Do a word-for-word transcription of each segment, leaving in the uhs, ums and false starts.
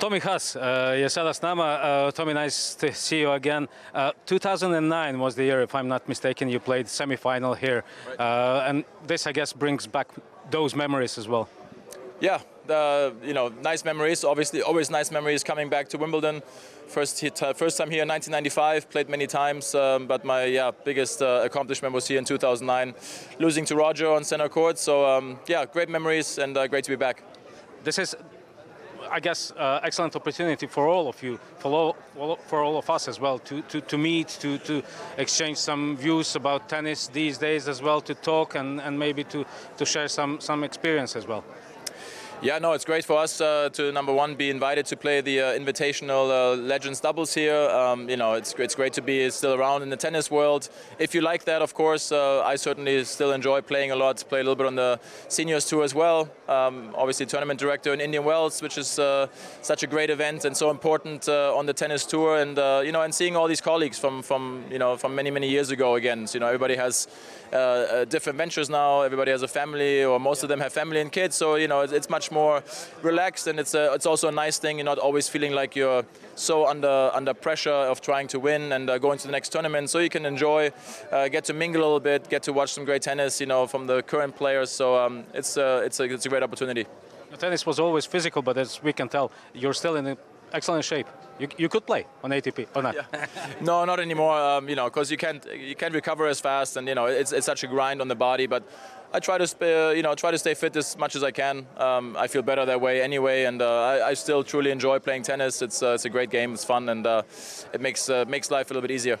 Tommy Haas, uh, you're sada s nama. Uh, Tommy, nice to see you again. Uh, two thousand nine was the year, if I'm not mistaken, you played semi-final here. Right. Uh, and this, I guess, brings back those memories as well. Yeah, uh, you know, nice memories. Obviously, always nice memories coming back to Wimbledon. First, hit, uh, first time here in nineteen ninety-five, played many times. Um, but my yeah, biggest uh, accomplishment was here in two thousand nine, losing to Roger on Centre Court. So, um, yeah, great memories and uh, great to be back. This is, I guess, uh, excellent opportunity for all of you, for all, for all of us as well, to, to, to meet, to, to exchange some views about tennis these days as well, to talk and, and maybe to, to share some, some experience as well. Yeah, no, it's great for us uh, to, number one, be invited to play the uh, Invitational uh, Legends doubles here. Um, you know, it's, it's great to be still around in the tennis world. If you like that, of course, uh, I certainly still enjoy playing a lot, play a little bit on the seniors tour as well. Um, obviously, tournament director in Indian Wells, which is uh, such a great event and so important uh, on the tennis tour. And, uh, you know, and seeing all these colleagues from, from, you know, from many, many years ago again. So, you know, everybody has uh, different ventures now. Everybody has a family, or most of them have family and kids. So, you know, it's, it's much more relaxed, and it's a, it's also a nice thing. You're not always feeling like you're so under under pressure of trying to win and uh, going to the next tournament. So you can enjoy, uh, get to mingle a little bit, get to watch some great tennis, you know, from the current players. So um, it's a, it's a, it's a great opportunity. The tennis was always physical, but as we can tell, you're still in excellent shape. You, you could play on A T P or not? Yeah. No, not anymore. Um, you know, because you can't you can't recover as fast, and you know, it's it's such a grind on the body, but. I try to, uh, you know, try to stay fit as much as I can. Um, I feel better that way anyway, and uh, I, I still truly enjoy playing tennis. It's, uh, it's a great game. It's fun, and uh, it makes uh, makes life a little bit easier.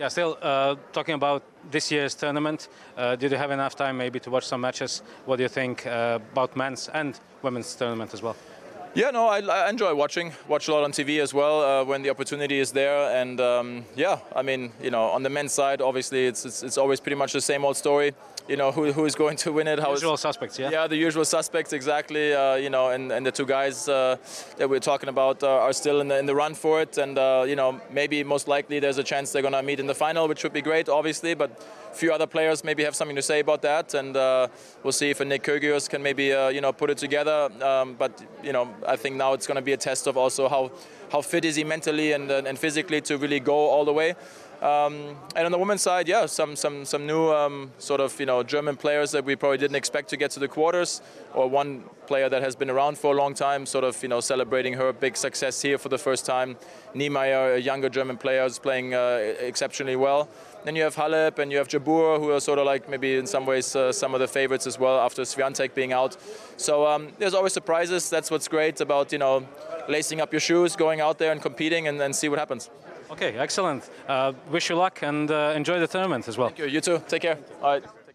Yeah. Still uh, talking about this year's tournament. Uh, did you have enough time maybe to watch some matches? What do you think uh, about men's and women's tournament as well? Yeah, no, I, I enjoy watching. Watch a lot on T V as well uh, when the opportunity is there. And um, yeah, I mean, you know, on the men's side, obviously, it's, it's it's always pretty much the same old story. You know, who who is going to win it? How usual is, suspects, yeah. Yeah, the usual suspects, exactly. Uh, you know, and and the two guys uh, that we're talking about uh, are still in the in the run for it. And uh, you know, maybe most likely there's a chance they're gonna meet in the final, which would be great, obviously. But a few other players maybe have something to say about that, and uh, we'll see if a Nick Kyrgios can maybe uh, you know put it together. Um, but you know. I think now it's going to be a test of also how, how fit is he mentally and, and, and physically to really go all the way. Um, and on the women's side, yeah, some some some new um, sort of you know German players that we probably didn't expect to get to the quarters, or one player that has been around for a long time, sort of you know celebrating her big success here for the first time. Niemeyer, a younger German player, is playing uh, exceptionally well. Then you have Halep and you have Jabour, who are sort of like maybe in some ways uh, some of the favorites as well after Swiatek being out. So um, there's always surprises. That's what's great about you know lacing up your shoes, going out there and competing, and then see what happens. Okay, excellent. Uh, wish you luck and uh, enjoy the tournament as well. Thank you. You too. Take care. All right.